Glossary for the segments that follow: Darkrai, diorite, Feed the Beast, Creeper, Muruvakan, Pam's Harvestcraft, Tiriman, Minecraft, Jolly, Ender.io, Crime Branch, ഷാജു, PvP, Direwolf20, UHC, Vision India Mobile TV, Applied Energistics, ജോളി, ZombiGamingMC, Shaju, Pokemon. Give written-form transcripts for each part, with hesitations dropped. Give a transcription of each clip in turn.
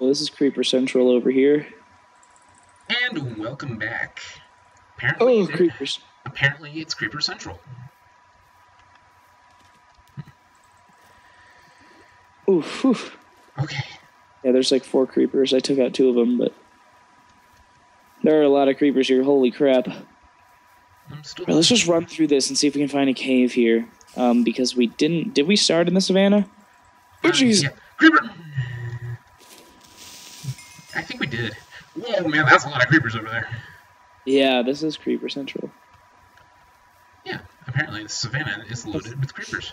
Well, this is Creeper Central over here. And welcome back. Apparently, creepers. Apparently it's Creeper Central. Oof, oof. Okay. Yeah, there's like 4 creepers. I took out 2 of them, but there are a lot of creepers here. Holy crap. All right, let's just run through this and see if we can find a cave here. Because we didn't... Did we start in the savannah? Oh, jeez. Yeah. Creeper! I think we did. Whoa, man, that's a lot of creepers over there. Yeah, this is Creeper Central. Yeah, apparently the savannah is loaded with creepers.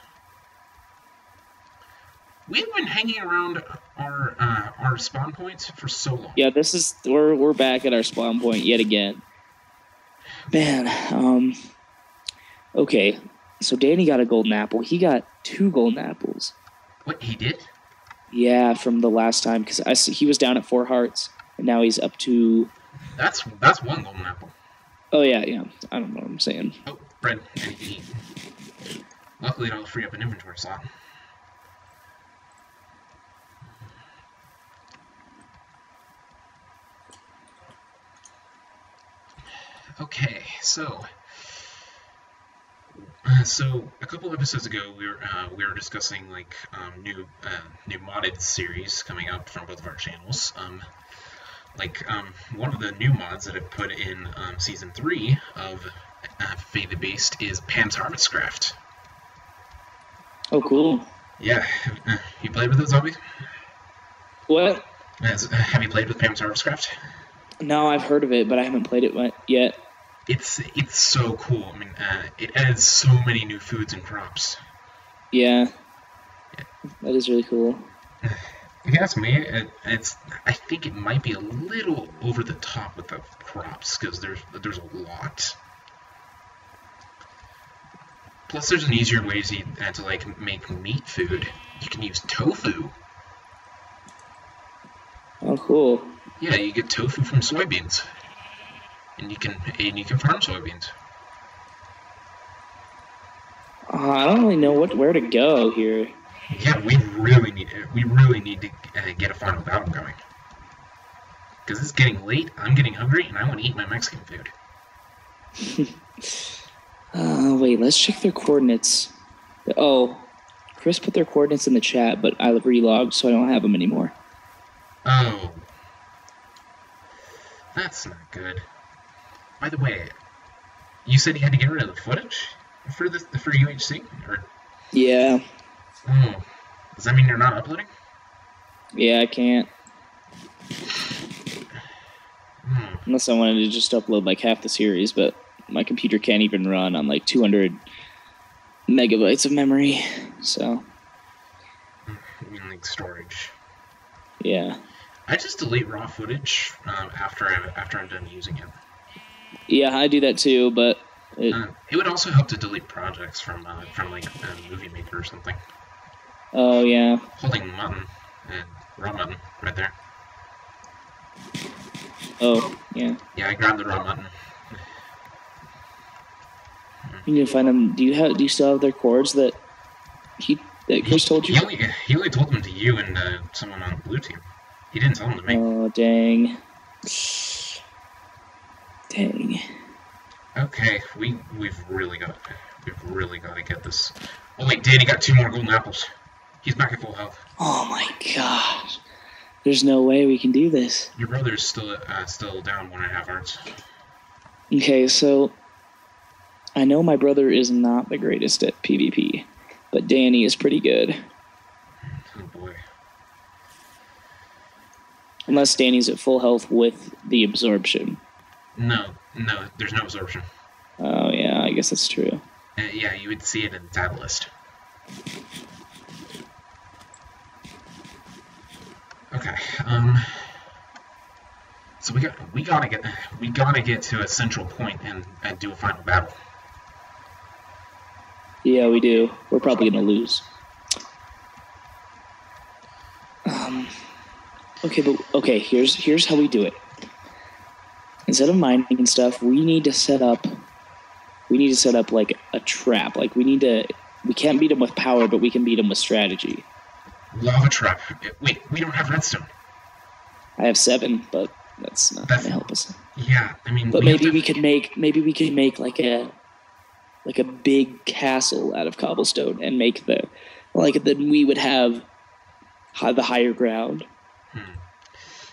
We've been hanging around our spawn points for so long. Yeah, this is... We're back at our spawn point yet again. Man, okay, so Danny got a golden apple. He got 2 golden apples. What, he did? Yeah, from the last time, because he was down at 4 hearts, and now he's up to... That's 1 golden apple. Oh, yeah, I don't know what I'm saying. Oh, bread. Luckily, it'll free up an inventory slot. Okay, so a couple episodes ago we were discussing like new modded series coming up from both of our channels. One of the new mods that I put in season 3 of Feed the Beast is Pam's Harvestcraft. Oh, cool. Yeah, you played with it, Zombie? What? Have you played with Pam's Harvestcraft? No, I've heard of it, but I haven't played it yet. It's so cool. I mean, it adds so many new foods and crops. Yeah. That is really cool. If you ask me, I think it might be a little over the top with the crops, because there's a lot. Plus, there's an easier way to like make meat food. You can use tofu. Oh, cool. Yeah, you get tofu from soybeans, and you can farm soybeans. I don't really know where to go here. Yeah, we really need to get a final battle going, because it's getting late. I'm getting hungry, and I want to eat my Mexican food. Wait, let's check their coordinates. Oh, Chris put their coordinates in the chat, but I relogged, so I don't have them anymore. Oh. That's not good. By the way, you said you had to get rid of the footage for UHC? Or... Yeah. Oh. Does that mean you're not uploading? Yeah, I can't. Unless I wanted to just upload like half the series, but my computer can't even run on like 200 megabytes of memory, so... You mean like storage? Yeah. I just delete raw footage after I'm done using it. Yeah, I do that too, but it would also help to delete projects from like Movie Maker or something. Oh yeah. Holding mutton and raw mutton right there. Oh yeah. Yeah, I grabbed the raw mutton. You need to find them. Do you still have their cords that Chris told you? He only told them to you and someone on the blue team. He didn't tell him to me. Oh, dang. Dang. Okay, we've really got to get this. Oh, wait, Danny got 2 more golden apples. He's back at full health. Oh my gosh. There's no way we can do this. Your brother's still down 1.5 hearts. Okay, so I know my brother is not the greatest at PvP, but Danny is pretty good. Oh boy. Unless Danny's at full health with the absorption. No, there's no absorption. Oh, yeah, I guess that's true. Yeah, you would see it in the tab list. Okay, so we gotta get to a central point and do a final battle. Yeah, we do. We're probably gonna lose. Okay, but here's how we do it. Instead of mining and stuff, we need to set up like a trap. Like we can't beat them with power, but we can beat them with strategy. Lava trap. Wait, we don't have redstone. I have 7, but that's not going to help us. Yeah, I mean. But maybe we could make like a big castle out of cobblestone and make the then we would have the higher ground.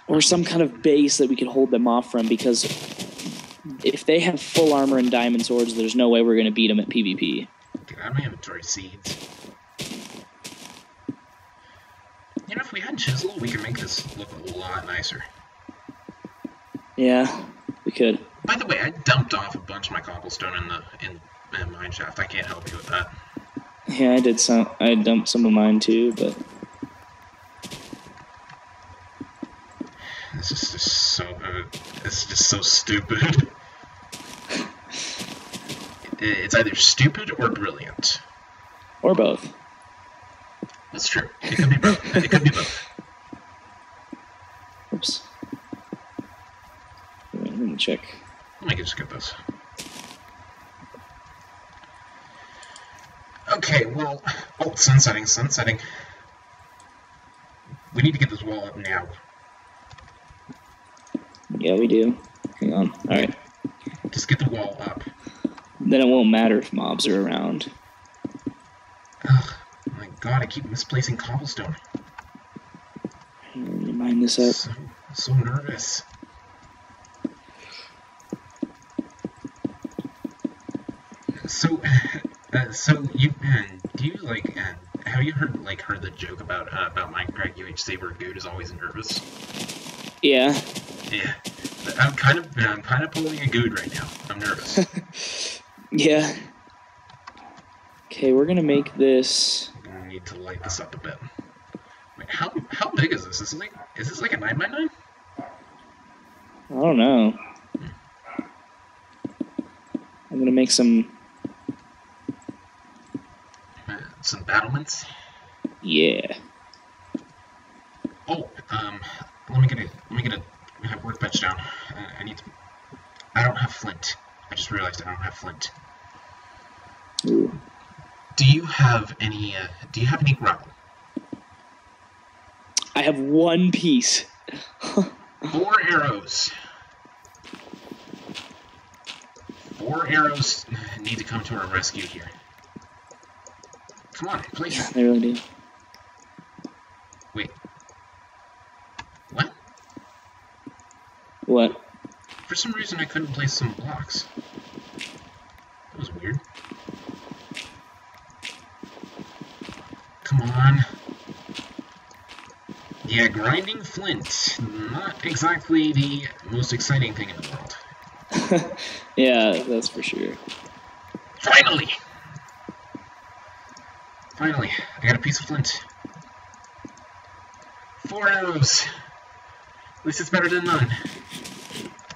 Or some kind of base that we could hold them off from, because if they have full armor and diamond swords, there's no way we're going to beat them at PvP. Dude, I don't have inventory seeds. You know, if we had chisel, we could make this look a lot nicer. Yeah, we could. By the way, I dumped off a bunch of my cobblestone in mine shaft. I can't help you with that. Yeah, I did some. I dumped some of mine too, but. This is just so. It's just so stupid. It's either stupid or brilliant, or both. That's true. It could be both. It could be both. Oops. Wait, let me check. I can just get this. Okay. Well. Oh, sun setting. Sun setting. We need to get this wall up now. Yeah, we do. Hang on. All right. Just get the wall up. Then it won't matter if mobs are around. Ugh. My God, I keep misplacing cobblestone. Let me mine this up. So nervous. So have you heard the joke about Minecraft UHC where dude is always nervous? Yeah. Yeah, I'm kind of pulling a good right now. I'm nervous. Yeah. Okay, we're gonna make this. I need to light this up a bit. Wait, how big is this? Is this like a 9x9? I don't know. I'm gonna make some battlements. Yeah. Oh, let me get a I have workbench down. I need to... I don't have flint. I just realized I don't have flint. Ooh. Do you have any? Do you have any gravel? I have 1 piece. 4 arrows. 4 arrows need to come to our rescue here. Come on, please. Yeah, they really do. Wait. What? For some reason, I couldn't place some blocks. That was weird. Come on. Yeah, grinding flint. Not exactly the most exciting thing in the world. Yeah, that's for sure. Finally! Finally, I got a piece of flint. 4 arrows. At least it's better than none.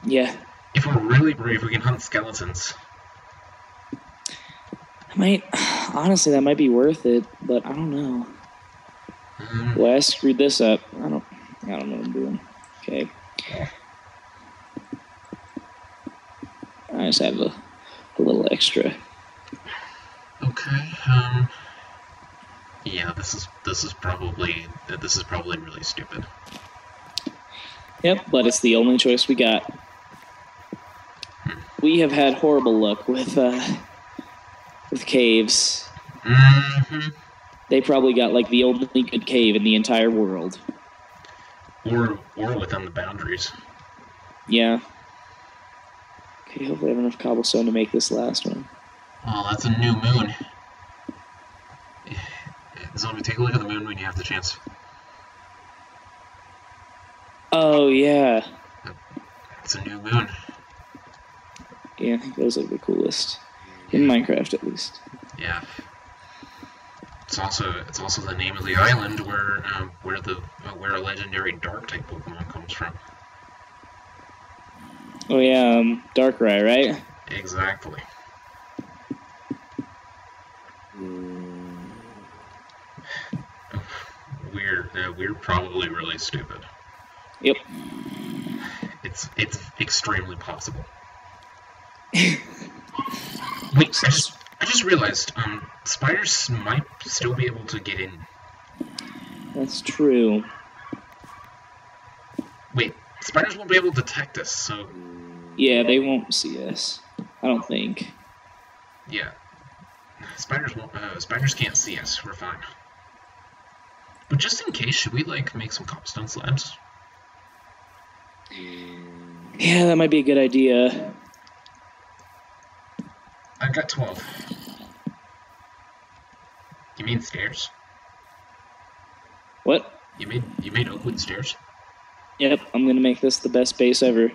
Yeah. If we're really brave, we can hunt skeletons. Honestly, that might be worth it, but I don't know. Well, I screwed this up. I don't know what I'm doing. Okay. Yeah. I just have a little extra. Okay. Yeah, this is probably really stupid. Yep, but it's the only choice we got. We have had horrible luck with caves. Mm-hmm. They probably got like the only good cave in the entire world. Or within the boundaries. Yeah. Okay, hopefully I have enough cobblestone to make this last one. Oh, that's a new moon. So take a look at the moon when you have the chance. Oh, yeah. It's a new moon. Yeah, I think that was like the coolest. In Minecraft, at least. Yeah. It's also the name of the island where a legendary Dark-type Pokemon comes from. Oh, yeah, Darkrai, right? Exactly. We're probably really stupid. Yep. It's extremely possible. Wait, I just realized spiders might still be able to get in. That's true. Wait, spiders won't be able to detect us, so... Yeah, they won't see us. I don't think. Yeah. Spiders won't, spiders can't see us. We're fine. But just in case, should we, like, make some cobblestone slabs? Yeah, that might be a good idea. I've got 12. You mean stairs? What? You made oak wood stairs? Yep, I'm gonna make this the best base ever.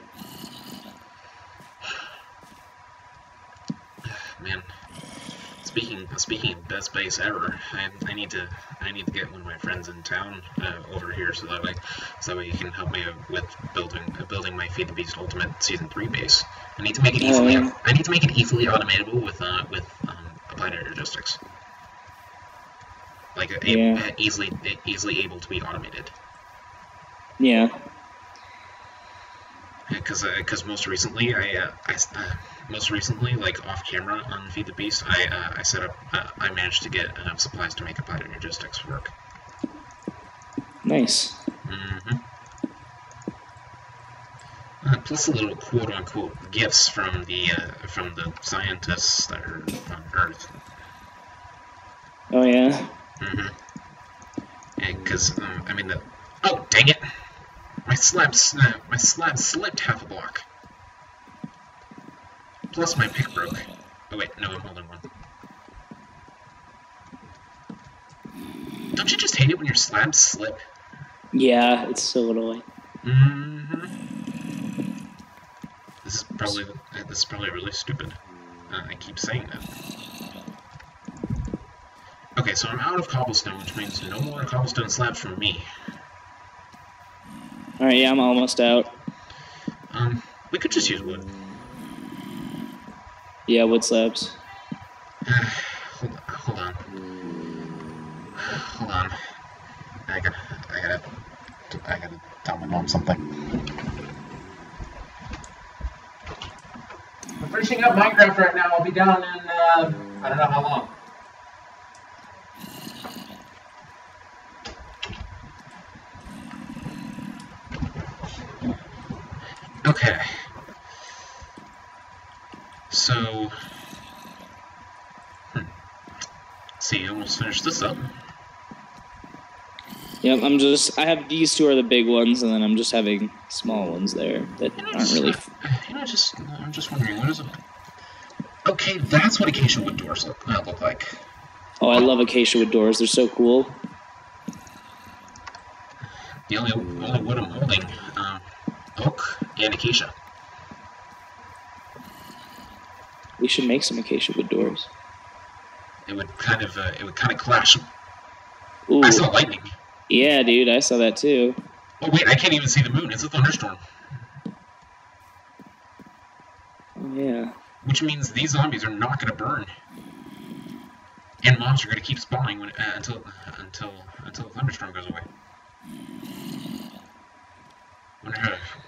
Man, speaking of best base ever, I need to get one of my friends in town over here so that way you can help me with building my Feed the Beast Ultimate Season 3 base. I need to make it easily automatable with Applied Energistics. Like, yeah. easily able to be automated. Yeah. Because most recently, like off camera on Feed the Beast, I managed to get enough supplies to make Applied Energistics work. Nice. Mm-hmm. Plus a little quote-unquote gifts from the scientists that are on Earth. Oh yeah. Mm-hmm. Because I mean the. Oh dang it! My slab slipped half a block. Plus my pick broke. Oh wait, no, I'm holding one. Don't you just hate it when your slabs slip? Yeah, it's so annoying. Mm-hmm. This is probably really stupid. I keep saying that. Okay, so I'm out of cobblestone, which means no more cobblestone slabs from me. Alright, yeah, I'm almost out. We could just use wood. Yeah, wood slabs. Hold on. I gotta tell my mom something. I'm finishing up Minecraft right now. I'll be down in, I don't know how long. Okay, so, see, I almost finished this up. Yep, I have these two are the big ones, and then I'm just having small ones there that aren't really... I'm just wondering, what is it? Okay, that's what acacia wood doors look like. Oh, I love acacia wood doors, they're so cool. The only wood I'm holding, oak and acacia. We should make some acacia wood doors. It would kind of clash. Ooh. I saw lightning. Yeah, dude, I saw that too. Oh wait, I can't even see the moon. It's a thunderstorm. Yeah. Which means these zombies are not going to burn, and mobs are going to keep spawning until the thunderstorm goes away.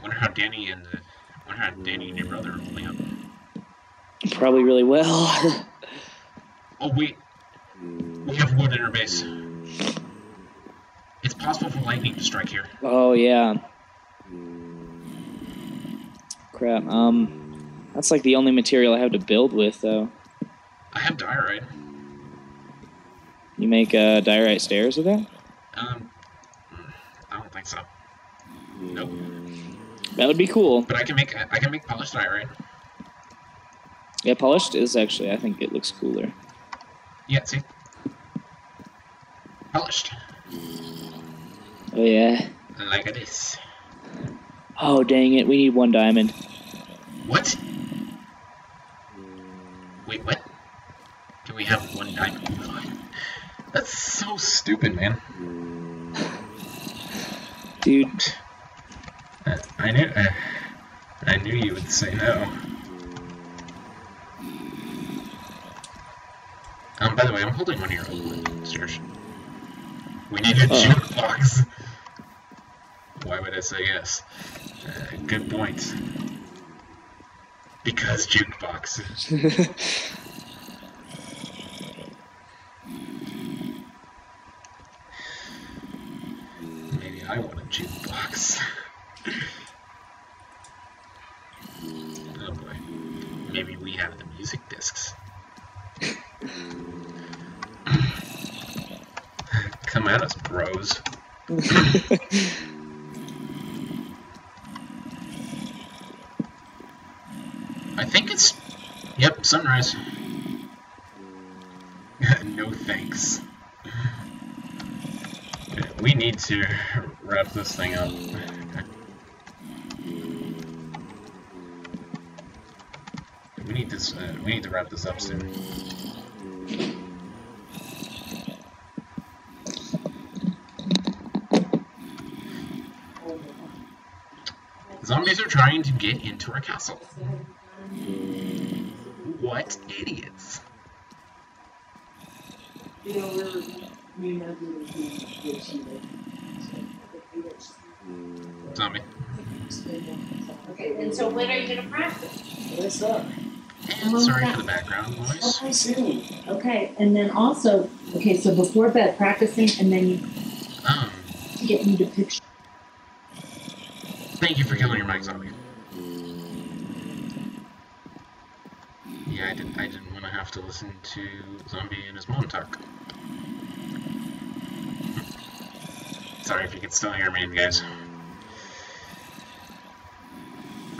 Wonder how Danny and your brother are holding up. Probably really well. Oh wait, we have wood in our base. It's possible for lightning to strike here. Oh yeah. Crap. That's like the only material I have to build with though. I have diorite. You make diorite stairs with that? I don't think so. Nope. That would be cool. But I can make polished diorite. Yeah, polished is actually, I think it looks cooler. Yeah, see? Polished. Oh, yeah. Like this. Oh, dang it, we need one diamond. What? Wait, what? Do we have one diamond? That's so stupid, man. Dude... I knew you would say no. By the way, I'm holding one of your old stairs. We need a jukebox. Why would I say yes? Good point. Because jukebox. Maybe I want a jukebox. plastic discs. Come at us, bros. I think it's... Yep, sunrise. No thanks. We need to wrap this thing up. We need this. We need to wrap this up soon. Zombies are trying to get into our castle. What idiots! You know, zombie. Okay, and so when are you gonna practice? What's up? And sorry for the background noise. Oh, I see. Okay, and then also, okay, so before bed, practicing, and then you get me to picture. Thank you for killing your mic, zombie. Yeah, I didn't want to have to listen to Zombie and his mom talk. Sorry if you can still hear me, guys.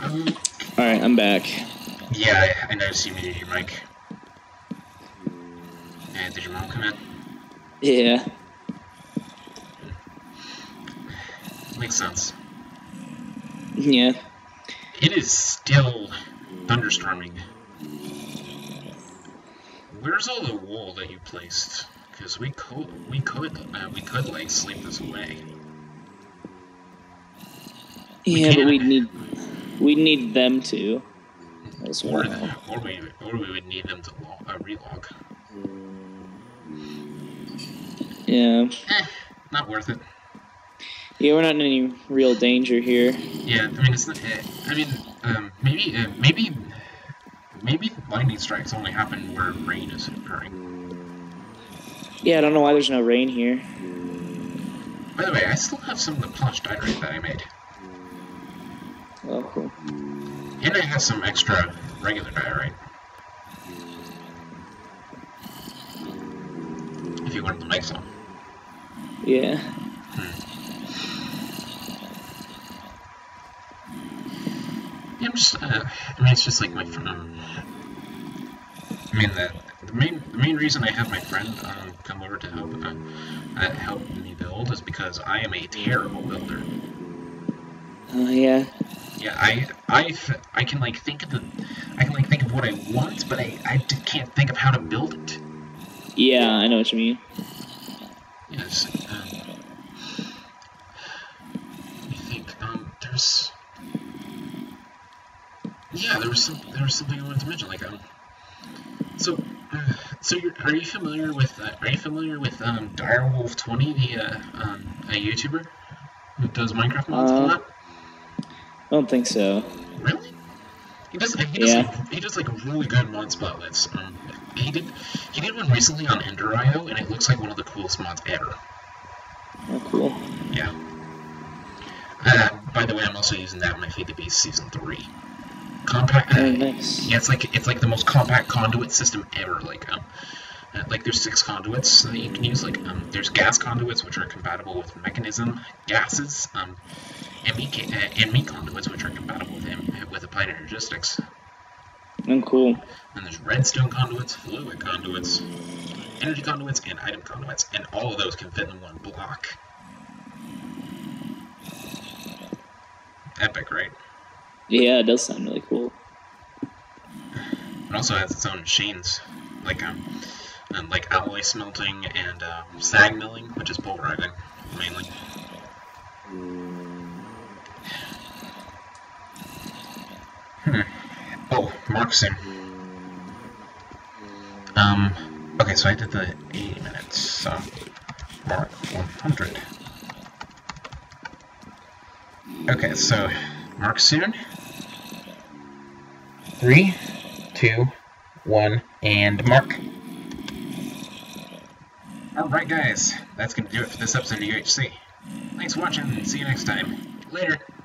Alright, I'm back. Yeah, I noticed you muted your mic. And did your mom come in? Yeah. Makes sense. Yeah. It is still thunderstorming. Where's all the wool that you placed? Because we could like sleep this away. Yeah, but we'd need them to as well. Or we would need them to relog. Yeah. Eh, not worth it. Yeah, we're not in any real danger here. Yeah, I mean it's not. I mean, maybe lightning strikes only happen where rain is occurring. Yeah, I don't know why there's no rain here. By the way, I still have some of the plush diorite that I made. Oh, cool. And I have some extra regular diorite. If you wanted to make some. Yeah. Yeah, I'm just, I mean, it's just like my friend, I mean, the main reason I have my friend, come over to help, help me build is because I am a terrible builder. Oh, yeah? Yeah, I can, like, think of I can think of what I want, but I can't think of how to build it. Yeah, I know what you mean. Yes, let me think, there's... Yeah, there was something I wanted to mention. Like, are you familiar with Direwolf20, the a YouTuber who does Minecraft mods and whatnot? I don't think so. Really? He does like really good mod spot lists. He did one recently on Ender.io, and it looks like one of the coolest mods ever. Oh, cool. Yeah. By the way, I'm also using that in my Feed the Beast Season 3. Compact. Oh, nice. Yeah, it's like the most compact conduit system ever. Like there's 6 conduits that you can use. Like there's gas conduits which are compatible with mechanism gases, ME conduits which are compatible with Applied Energistics. Oh, cool. And there's redstone conduits, fluid conduits, energy conduits, and item conduits, and all of those can fit in one block. Epic, right? Yeah, it does sound really cool. It also has its own machines, like alloy smelting and sag milling, which is pulverizing mainly. Oh, mark soon. Okay, so I did the 80 minutes mark 100. Okay, so mark soon. 3, 2, 1, and mark. Alright guys, that's going to do it for this episode of UHC. Thanks for watching, and see you next time. Later!